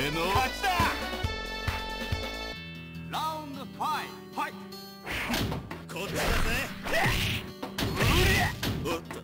俺の勝ちだ。ラウンド5、ファイト。こっちだぜ。おっと。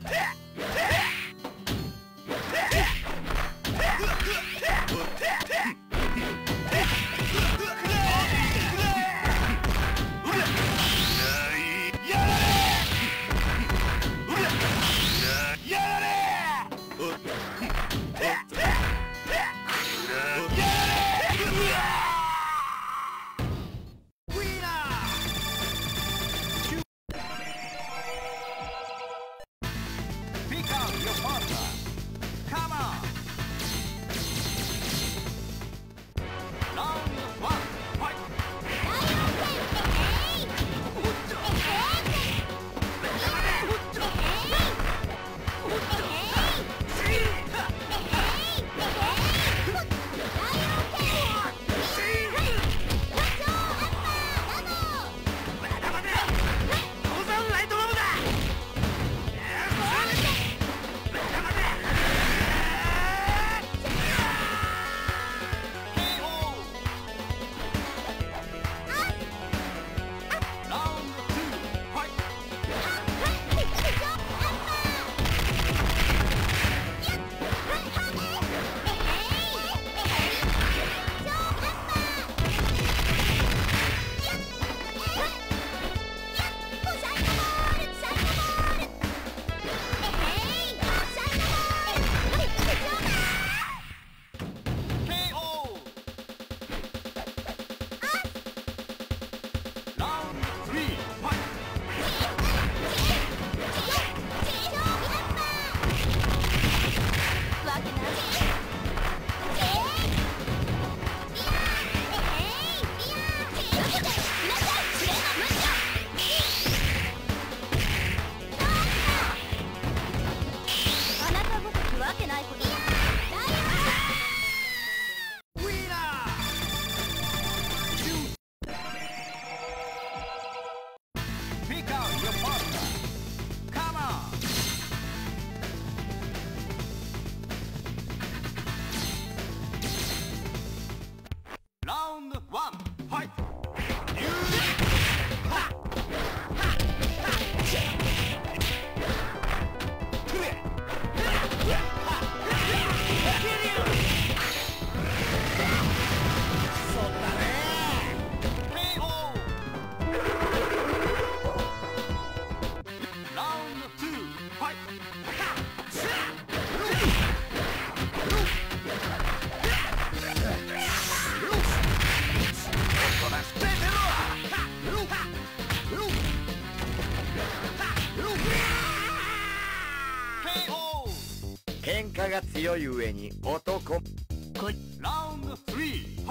喧嘩が強い上に男。ラウンド3、ファイト。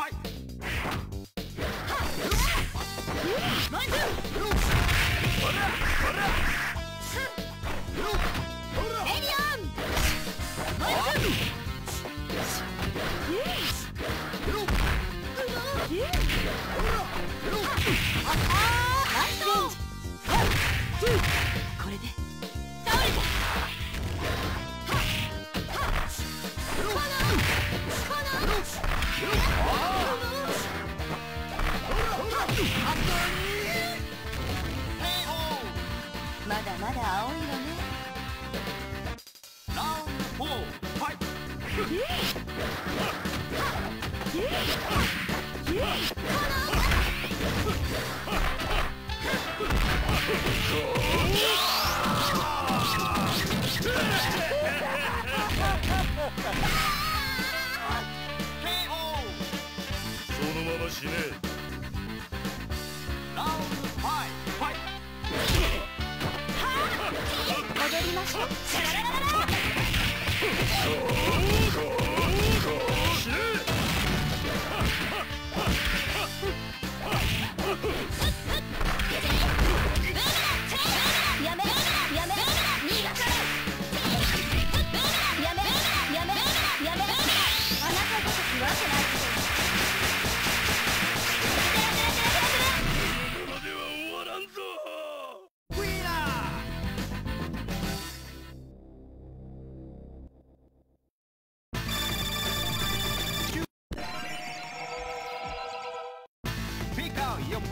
これで。まだまだ青いわね。ラウンド4、ファイト。そのまま死ね。ラウンド5、ファイト。踊りましょう。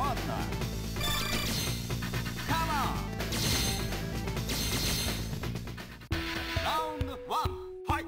Ладно. Come on. Round one. Fight.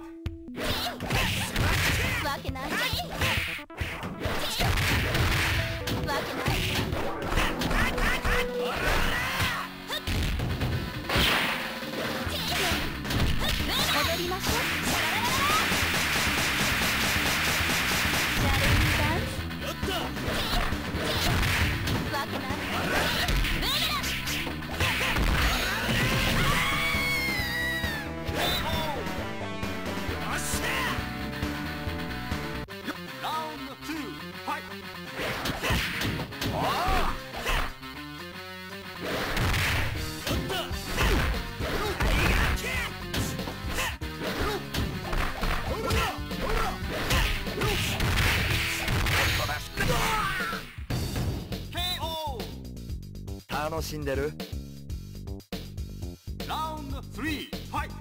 楽しんでる？ラウンド3、ファイト！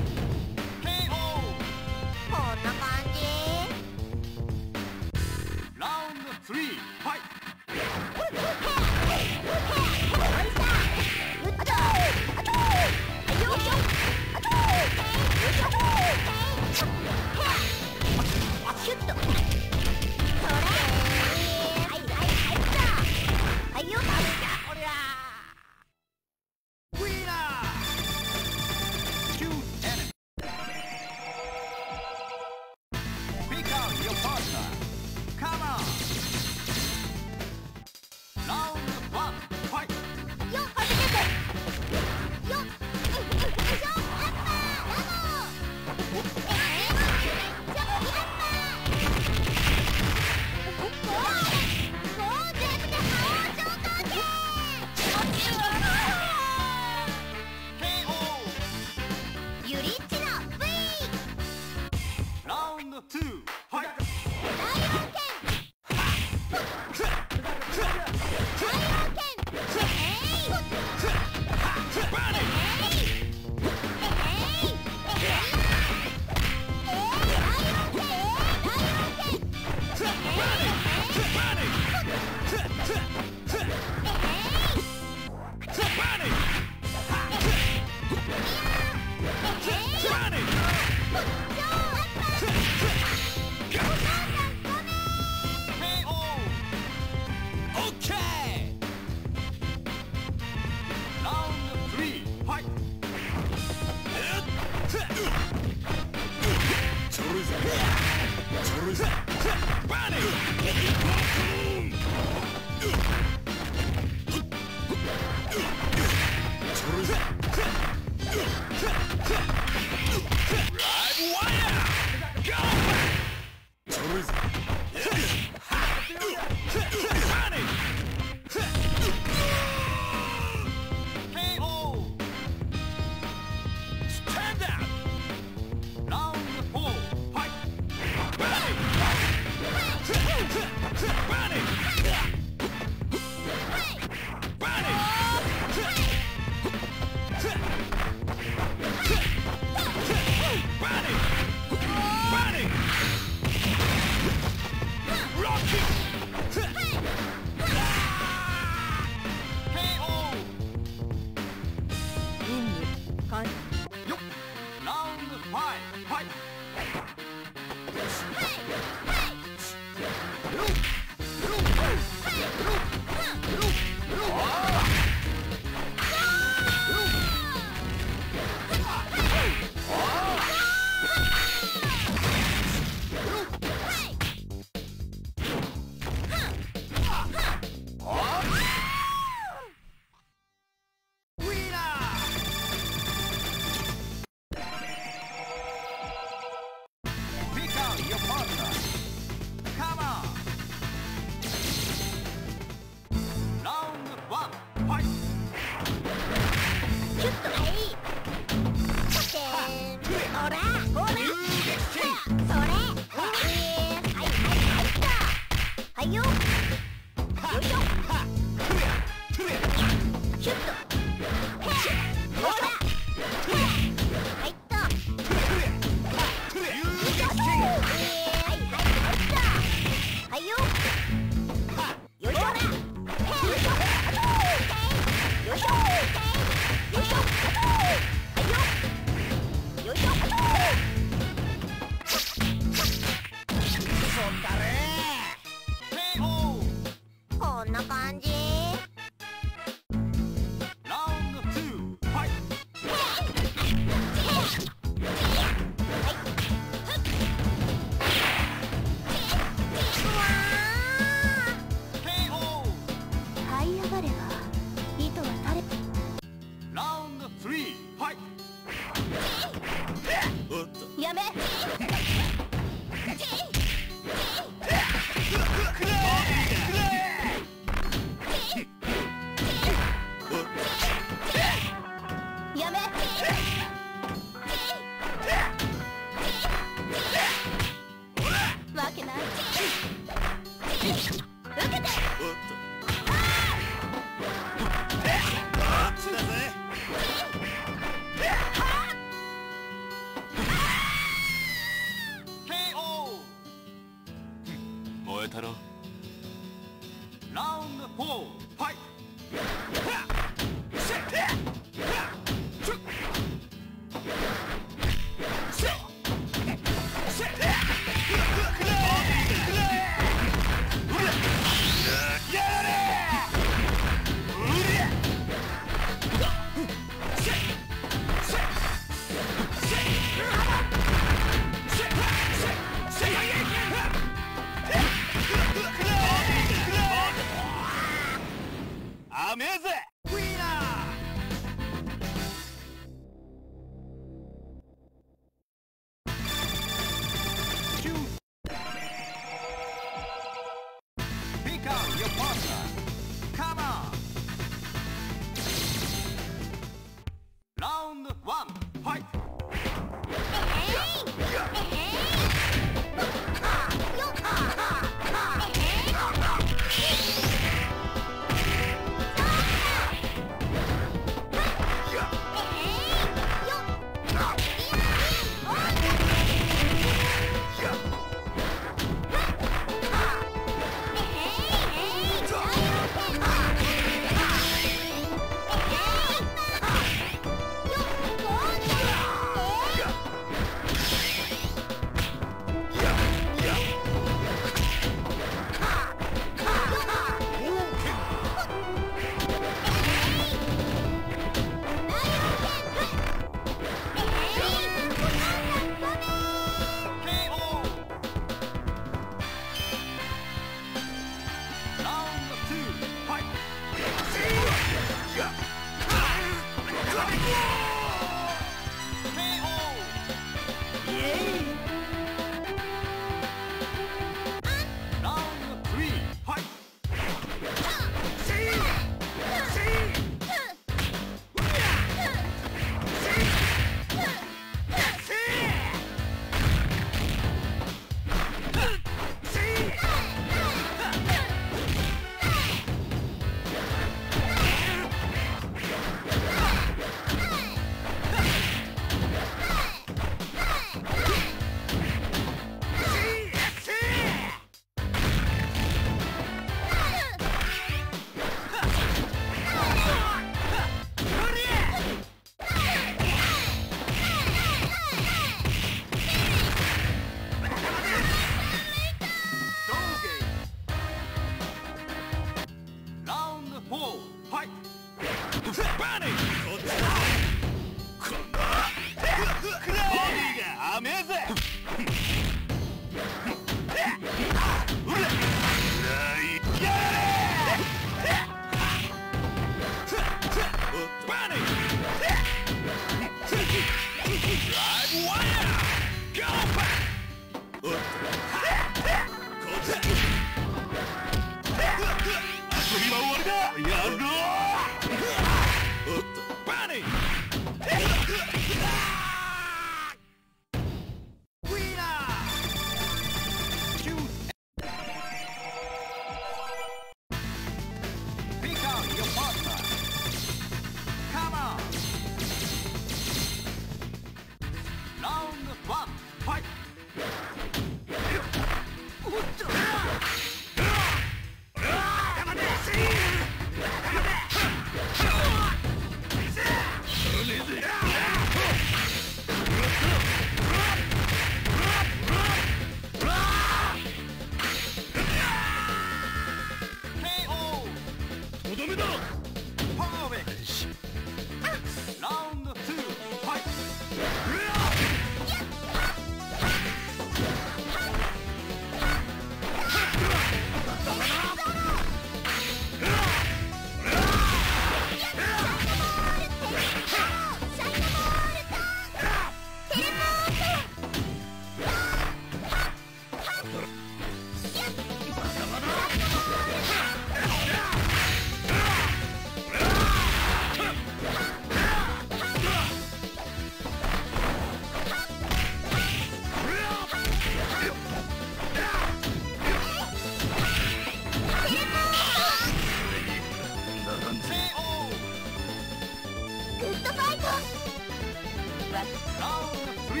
シ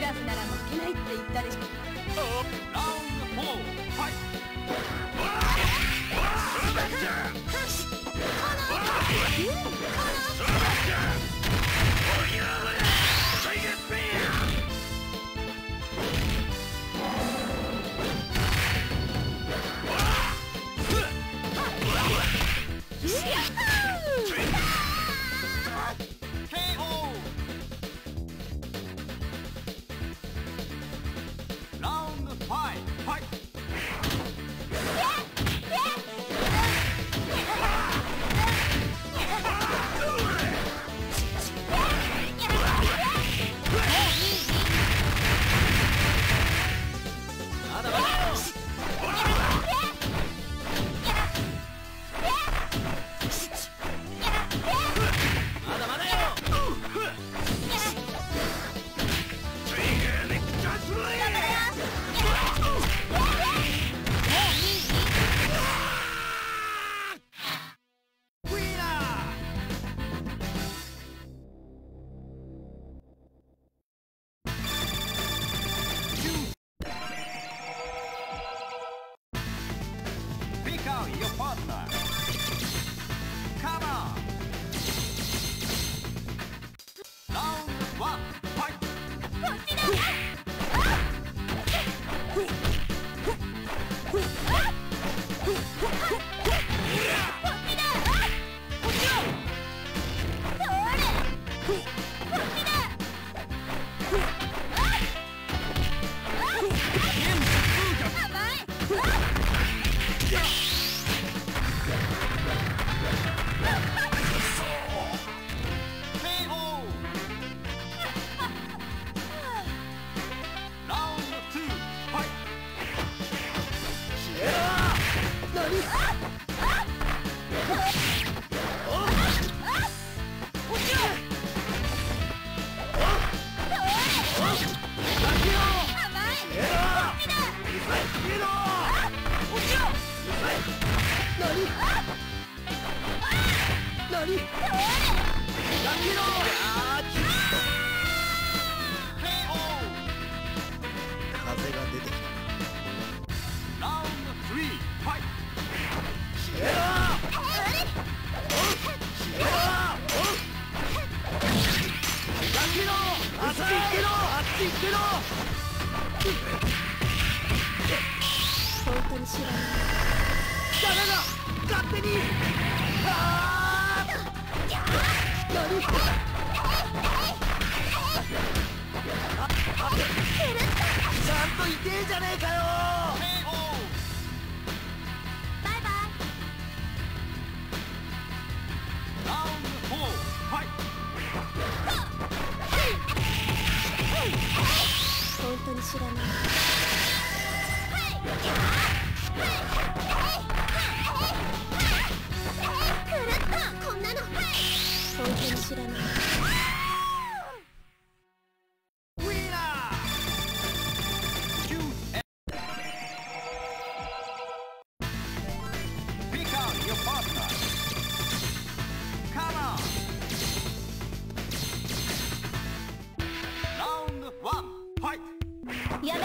ラフなら負けないって言ったでしょ。ラウンド4、ファイやめ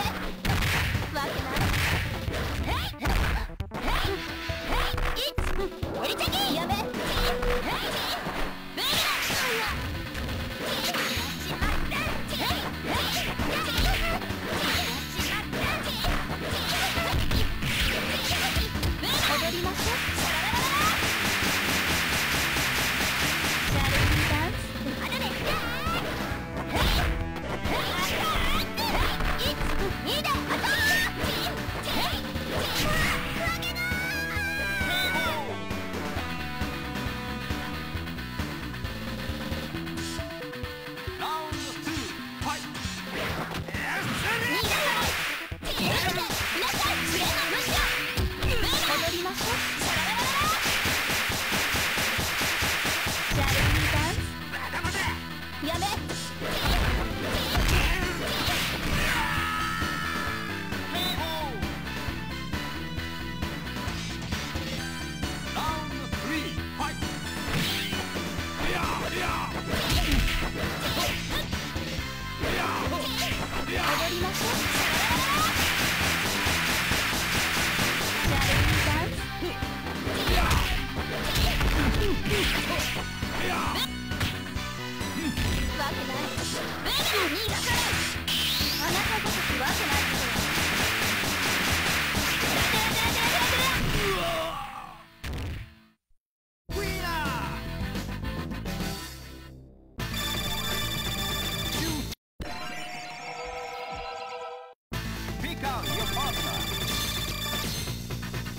down your partner.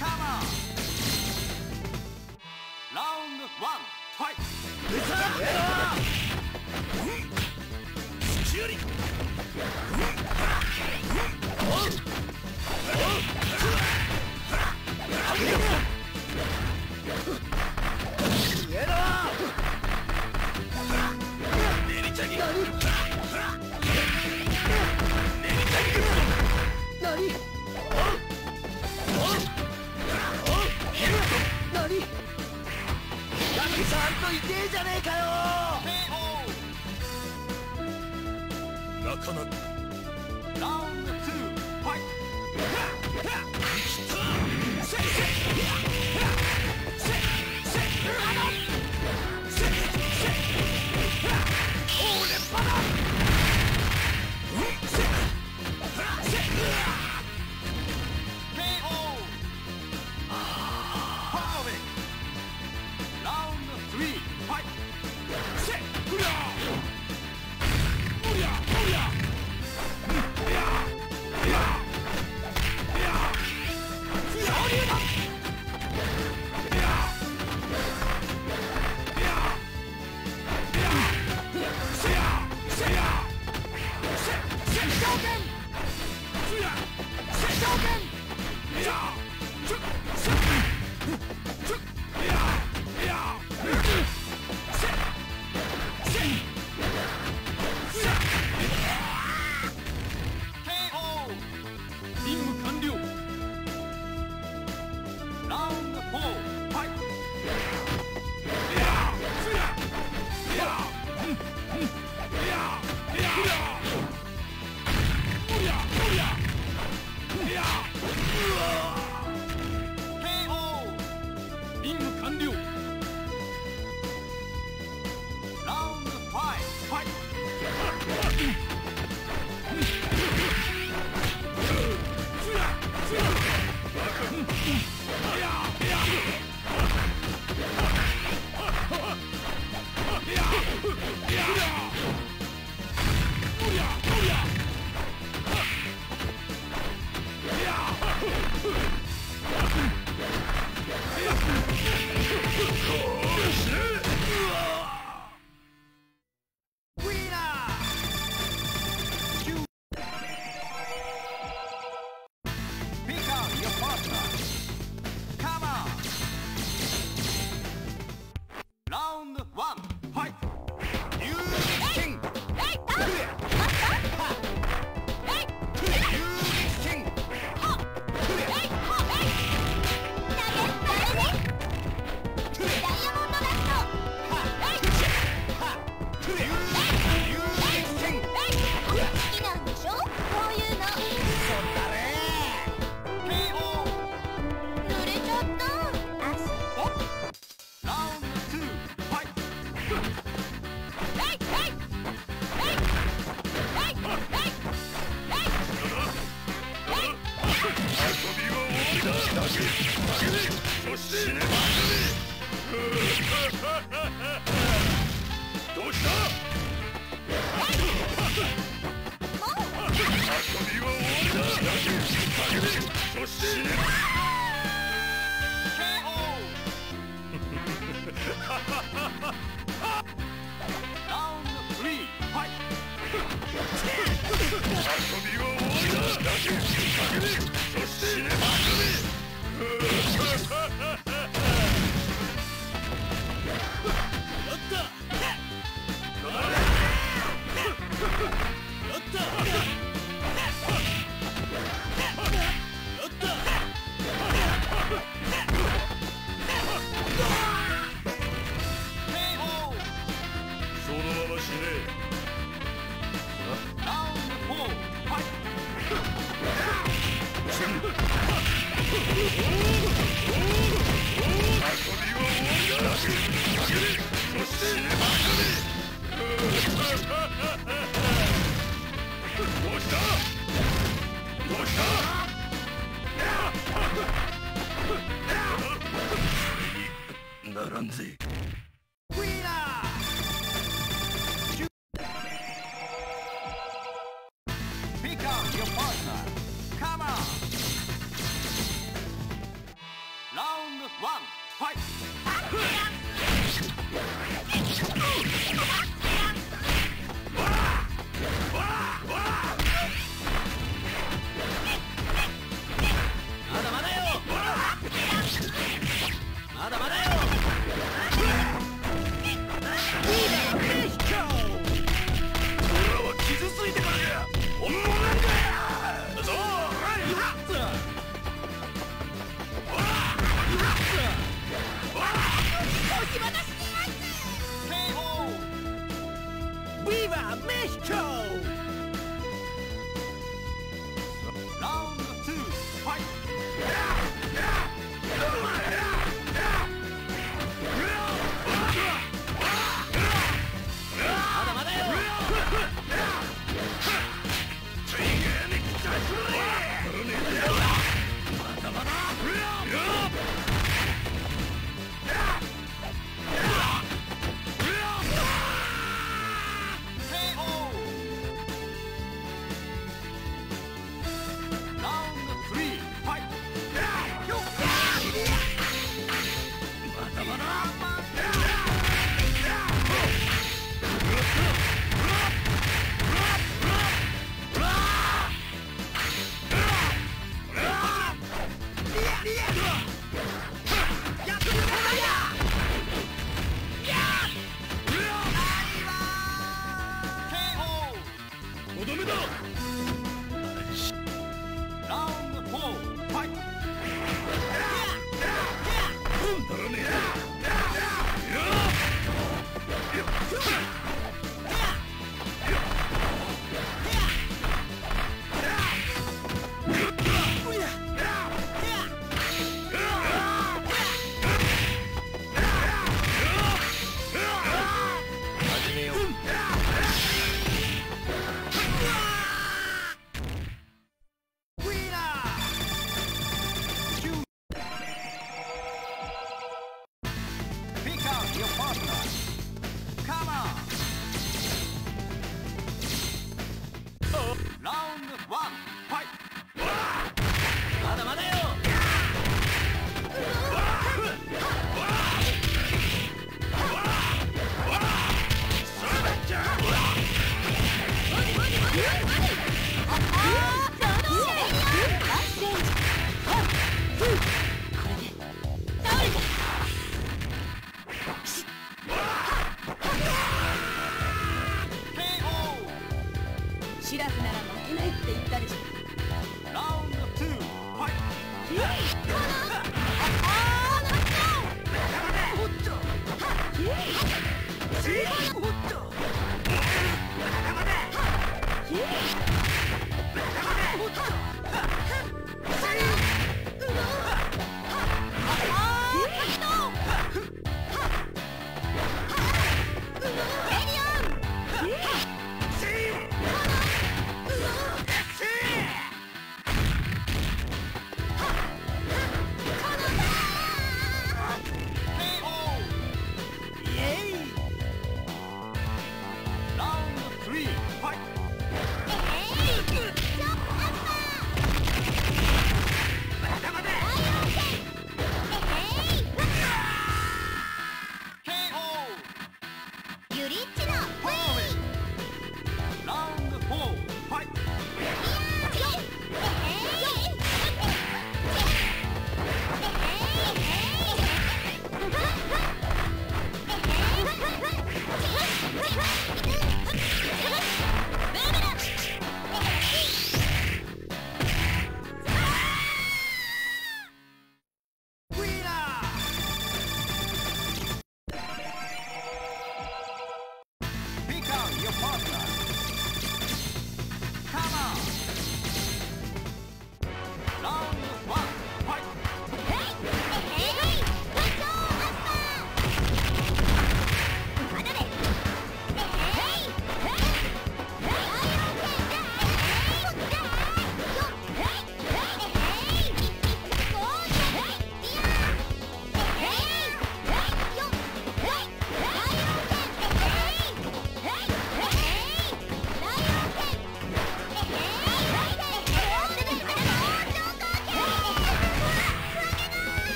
Come on. Round one, fight. Round two, fight! Come シラフなら負けないって言ったでしょ。ラウンド2、ファイト。